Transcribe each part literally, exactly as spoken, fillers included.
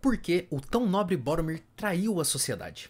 por que o tão nobre Boromir traiu a sociedade.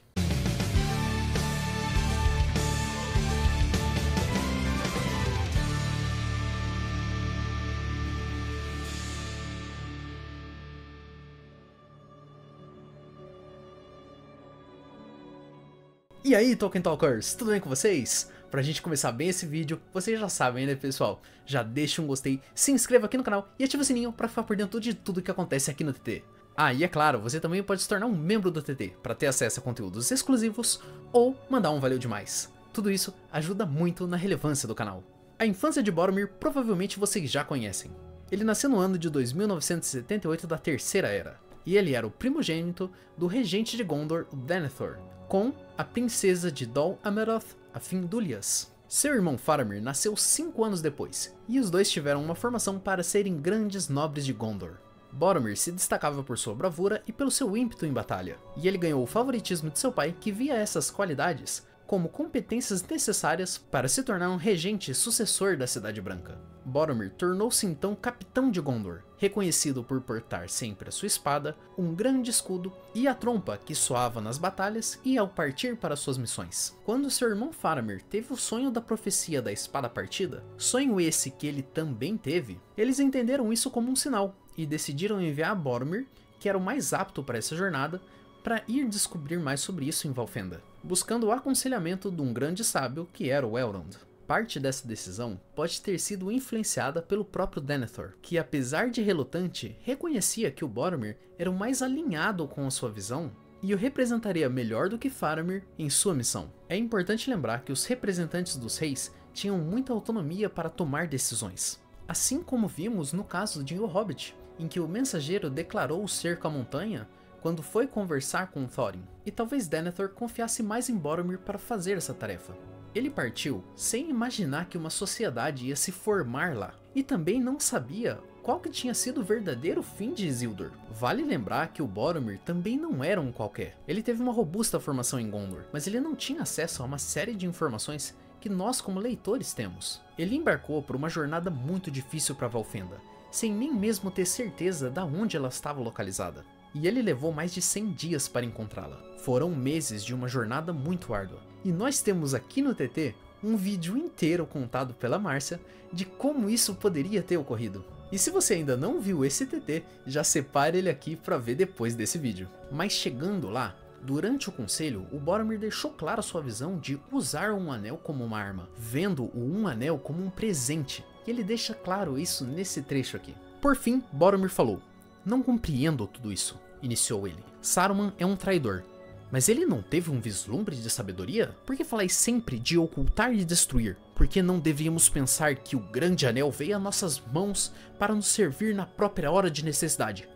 E aí, Tolkien Talkers, tudo bem com vocês? Pra gente começar bem esse vídeo, vocês já sabem, né, pessoal? Já deixa um gostei, se inscreva aqui no canal e ativa o sininho pra ficar por dentro de tudo que acontece aqui no T T. Ah, e é claro, você também pode se tornar um membro do T T para ter acesso a conteúdos exclusivos ou mandar um valeu demais. Tudo isso ajuda muito na relevância do canal. A infância de Boromir provavelmente vocês já conhecem. Ele nasceu no ano de dois mil novecentos e setenta e oito da Terceira Era, e ele era o primogênito do regente de Gondor, o Denethor, com a princesa de Dol Amroth, a Findúlias. Seu irmão Faramir nasceu cinco anos depois, e os dois tiveram uma formação para serem grandes nobres de Gondor. Boromir se destacava por sua bravura e pelo seu ímpeto em batalha, e ele ganhou o favoritismo de seu pai, que via essas qualidades como competências necessárias para se tornar um regente sucessor da Cidade Branca. Boromir tornou-se então capitão de Gondor, reconhecido por portar sempre a sua espada, um grande escudo e a trompa que soava nas batalhas e ao partir para suas missões. Quando seu irmão Faramir teve o sonho da profecia da espada partida, sonho esse que ele também teve, eles entenderam isso como um sinal e decidiram enviar Boromir, que era o mais apto para essa jornada, para ir descobrir mais sobre isso em Valfenda, buscando o aconselhamento de um grande sábio que era o Elrond. Parte dessa decisão pode ter sido influenciada pelo próprio Denethor, que apesar de relutante, reconhecia que o Boromir era o mais alinhado com a sua visão e o representaria melhor do que Faramir em sua missão. É importante lembrar que os representantes dos reis tinham muita autonomia para tomar decisões, assim como vimos no caso de O Hobbit, em que o mensageiro declarou o cerco à montanha quando foi conversar com Thorin, e talvez Denethor confiasse mais em Boromir para fazer essa tarefa. Ele partiu sem imaginar que uma sociedade ia se formar lá, e também não sabia qual que tinha sido o verdadeiro fim de Isildur. Vale lembrar que o Boromir também não era um qualquer. Ele teve uma robusta formação em Gondor, mas ele não tinha acesso a uma série de informações que nós como leitores temos. Ele embarcou por uma jornada muito difícil para Valfenda, sem nem mesmo ter certeza de onde ela estava localizada. E ele levou mais de cem dias para encontrá-la. Foram meses de uma jornada muito árdua. E nós temos aqui no T T um vídeo inteiro contado pela Márcia de como isso poderia ter ocorrido. E se você ainda não viu esse T T, já separe ele aqui para ver depois desse vídeo. Mas chegando lá, durante o conselho, o Boromir deixou clara sua visão de usar um anel como uma arma, vendo o Um Anel como um presente. E ele deixa claro isso nesse trecho aqui. Por fim, Boromir falou: "Não compreendo tudo isso", iniciou ele. "Saruman é um traidor, mas ele não teve um vislumbre de sabedoria? Por que falais sempre de ocultar e destruir? Por que não devíamos pensar que o grande anel veio a nossas mãos para nos servir na própria hora de necessidade?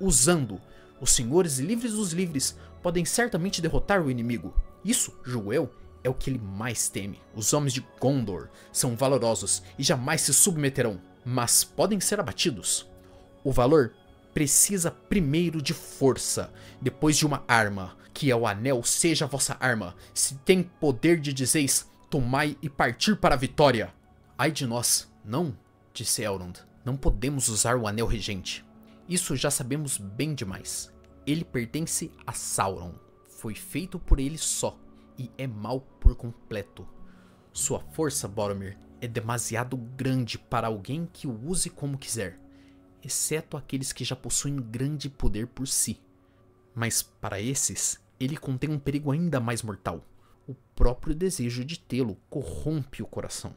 Usando, os senhores livres dos livres podem certamente derrotar o inimigo. Isso, julgo eu, é o que ele mais teme. Os homens de Gondor são valorosos e jamais se submeterão, mas podem ser abatidos. O valor precisa primeiro de força, depois de uma arma, que é o anel seja a vossa arma. Se tem poder de dizeis, tomai e partir para a vitória." "Ai de nós, não", disse Elrond, "não podemos usar o anel regente. Isso já sabemos bem demais. Ele pertence a Sauron, foi feito por ele só e é mau por completo. Sua força, Boromir, é demasiado grande para alguém que o use como quiser, exceto aqueles que já possuem grande poder por si. Mas para esses, ele contém um perigo ainda mais mortal. O próprio desejo de tê-lo corrompe o coração."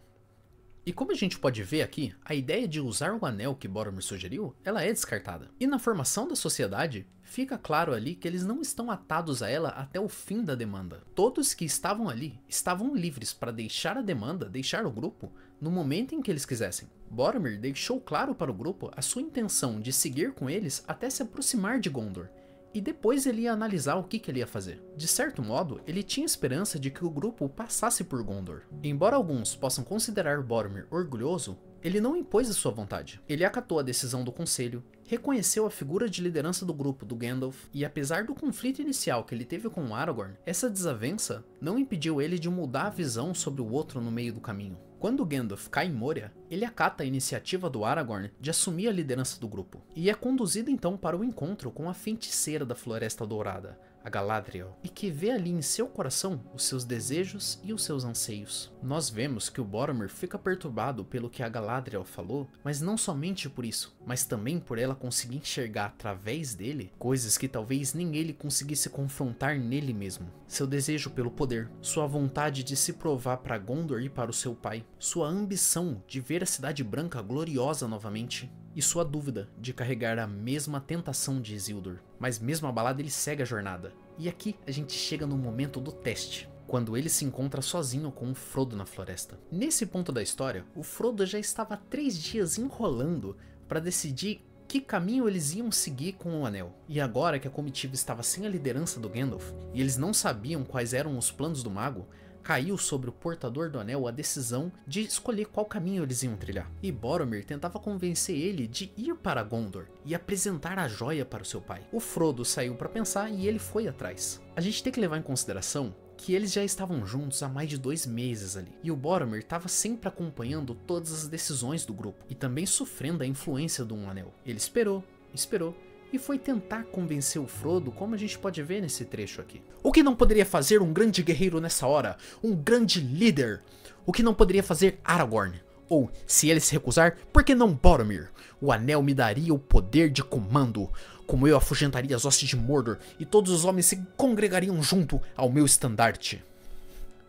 E como a gente pode ver aqui, a ideia de usar o anel que Boromir sugeriu, ela é descartada. E na formação da sociedade, fica claro ali que eles não estão atados a ela até o fim da demanda. Todos que estavam ali estavam livres para deixar a demanda, deixar o grupo, no momento em que eles quisessem. Boromir deixou claro para o grupo a sua intenção de seguir com eles até se aproximar de Gondor, e depois ele ia analisar o que, que ele ia fazer. De certo modo, ele tinha esperança de que o grupo passasse por Gondor. Embora alguns possam considerar Boromir orgulhoso, ele não impôs a sua vontade. Ele acatou a decisão do conselho, reconheceu a figura de liderança do grupo do Gandalf, e apesar do conflito inicial que ele teve com Aragorn, essa desavença não impediu ele de mudar a visão sobre o outro no meio do caminho. Quando Gandalf cai em Moria, ele acata a iniciativa do Aragorn de assumir a liderança do grupo, e é conduzido então para o encontro com a feiticeira da Floresta Dourada, a Galadriel, e que vê ali em seu coração os seus desejos e os seus anseios. Nós vemos que o Boromir fica perturbado pelo que a Galadriel falou, mas não somente por isso, mas também por ela conseguir enxergar através dele coisas que talvez nem ele conseguisse confrontar nele mesmo. Seu desejo pelo poder, sua vontade de se provar para Gondor e para o seu pai, sua ambição de ver a Cidade Branca gloriosa novamente, e sua dúvida de carregar a mesma tentação de Isildur. Mas mesmo abalado, ele segue a jornada. E aqui a gente chega no momento do teste, quando ele se encontra sozinho com o Frodo na floresta. Nesse ponto da história, o Frodo já estava há três dias enrolando para decidir que caminho eles iam seguir com o Anel. E agora que a comitiva estava sem a liderança do Gandalf, e eles não sabiam quais eram os planos do mago, caiu sobre o portador do anel a decisão de escolher qual caminho eles iam trilhar. E Boromir tentava convencer ele de ir para Gondor e apresentar a joia para o seu pai. O Frodo saiu para pensar e ele foi atrás. A gente tem que levar em consideração que eles já estavam juntos há mais de dois meses ali, e o Boromir estava sempre acompanhando todas as decisões do grupo, e também sofrendo a influência do Um Anel. Ele esperou, esperou, e foi tentar convencer o Frodo, como a gente pode ver nesse trecho aqui. O que não poderia fazer um grande guerreiro nessa hora? Um grande líder? O que não poderia fazer Aragorn? Ou, se ele se recusar, por que não Boromir? O anel me daria o poder de comando, como eu afugentaria as hostes de Mordor, e todos os homens se congregariam junto ao meu estandarte.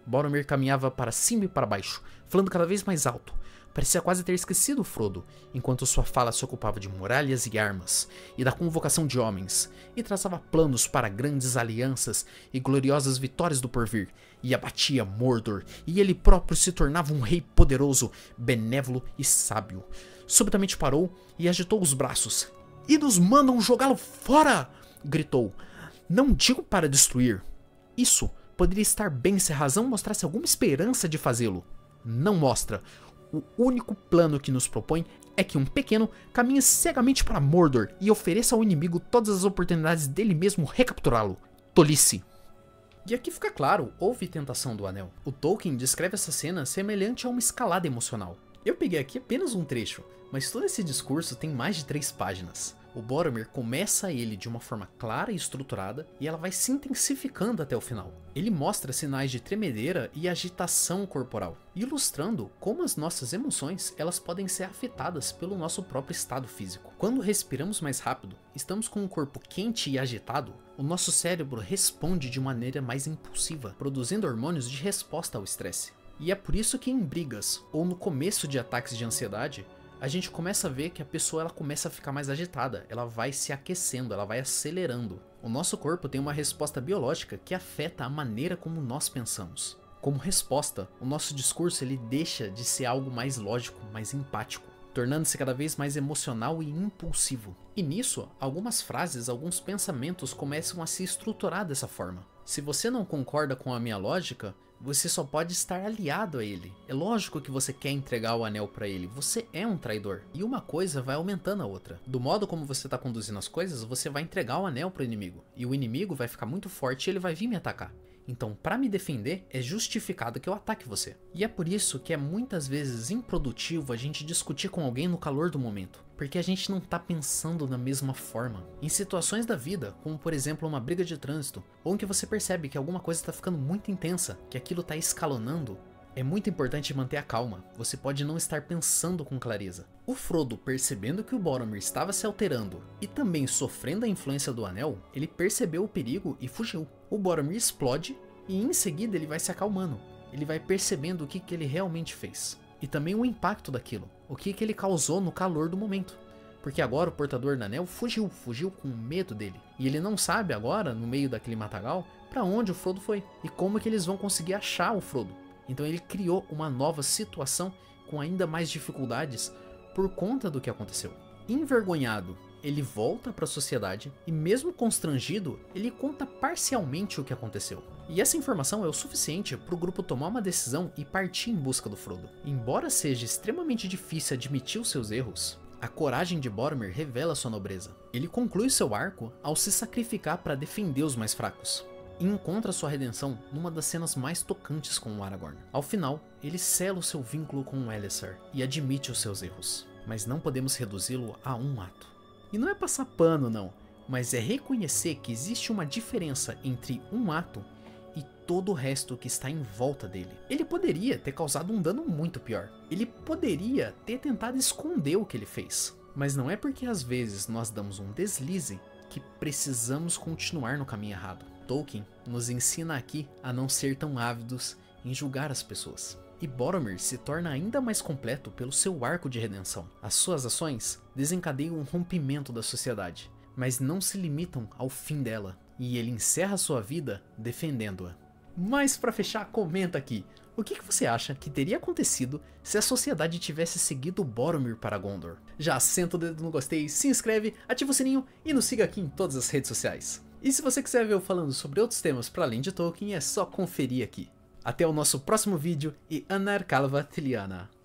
Boromir caminhava para cima e para baixo, falando cada vez mais alto. Parecia quase ter esquecido Frodo, enquanto sua fala se ocupava de muralhas e armas, e da convocação de homens, e traçava planos para grandes alianças e gloriosas vitórias do porvir, e abatia Mordor, e ele próprio se tornava um rei poderoso, benévolo e sábio. Subitamente parou e agitou os braços. E nos mandam jogá-lo fora! Gritou. Não digo para destruir. Isso poderia estar bem se a razão mostrasse alguma esperança de fazê-lo. Não mostra. O único plano que nos propõe é que um pequeno caminhe cegamente para Mordor e ofereça ao inimigo todas as oportunidades dele mesmo recapturá-lo. Tolice. E aqui fica claro, houve tentação do anel. O Tolkien descreve essa cena semelhante a uma escalada emocional. Eu peguei aqui apenas um trecho, mas todo esse discurso tem mais de três páginas. O Boromir começa ele de uma forma clara e estruturada, e ela vai se intensificando até o final. Ele mostra sinais de tremedeira e agitação corporal, ilustrando como as nossas emoções elas podem ser afetadas pelo nosso próprio estado físico. Quando respiramos mais rápido, estamos com o corpo quente e agitado, o nosso cérebro responde de maneira mais impulsiva, produzindo hormônios de resposta ao estresse. E é por isso que em brigas, ou no começo de ataques de ansiedade, a gente começa a ver que a pessoa ela começa a ficar mais agitada, ela vai se aquecendo, ela vai acelerando. O nosso corpo tem uma resposta biológica que afeta a maneira como nós pensamos. Como resposta, o nosso discurso ele deixa de ser algo mais lógico, mais empático, tornando-se cada vez mais emocional e impulsivo. E nisso, algumas frases, alguns pensamentos começam a se estruturar dessa forma. Se você não concorda com a minha lógica, você só pode estar aliado a ele. É lógico que você quer entregar o anel pra ele, você é um traidor. E uma coisa vai aumentando a outra. Do modo como você tá conduzindo as coisas, você vai entregar o anel pro inimigo. E o inimigo vai ficar muito forte e ele vai vir me atacar. Então, pra me defender, é justificado que eu ataque você. E é por isso que é muitas vezes improdutivo a gente discutir com alguém no calor do momento, porque a gente não tá pensando da mesma forma. Em situações da vida, como por exemplo uma briga de trânsito, ou em que você percebe que alguma coisa tá ficando muito intensa, que aquilo tá escalonando, é muito importante manter a calma, você pode não estar pensando com clareza. O Frodo, percebendo que o Boromir estava se alterando e também sofrendo a influência do anel, ele percebeu o perigo e fugiu. O Boromir explode e em seguida ele vai se acalmando, ele vai percebendo o que, que ele realmente fez. E também o impacto daquilo, o que, que ele causou no calor do momento. Porque agora o portador do anel fugiu, fugiu com medo dele. E ele não sabe agora, no meio daquele matagal, para onde o Frodo foi e como é que eles vão conseguir achar o Frodo. Então ele criou uma nova situação com ainda mais dificuldades por conta do que aconteceu. Envergonhado, ele volta para a sociedade e mesmo constrangido, ele conta parcialmente o que aconteceu. E essa informação é o suficiente para o grupo tomar uma decisão e partir em busca do Frodo. Embora seja extremamente difícil admitir os seus erros, A coragem de Boromir revela sua nobreza. Ele conclui seu arco ao se sacrificar para defender os mais fracos, e encontra sua redenção numa das cenas mais tocantes com o Aragorn. Ao final, ele sela o seu vínculo com o Elessar e admite os seus erros, mas não podemos reduzi-lo a um ato. E não é passar pano não, mas é reconhecer que existe uma diferença entre um ato e todo o resto que está em volta dele. Ele poderia ter causado um dano muito pior, ele poderia ter tentado esconder o que ele fez, mas não é porque às vezes nós damos um deslize que precisamos continuar no caminho errado. Tolkien nos ensina aqui a não ser tão ávidos em julgar as pessoas. E Boromir se torna ainda mais completo pelo seu arco de redenção. As suas ações desencadeiam um rompimento da sociedade, mas não se limitam ao fim dela, e ele encerra sua vida defendendo-a. Mas para fechar, comenta aqui, o que, que você acha que teria acontecido se a sociedade tivesse seguido Boromir para Gondor? Já senta o dedo no gostei, se inscreve, ativa o sininho e nos siga aqui em todas as redes sociais. E se você quiser ver eu falando sobre outros temas para além de Tolkien, é só conferir aqui. Até o nosso próximo vídeo e Anarkalva Tiliana.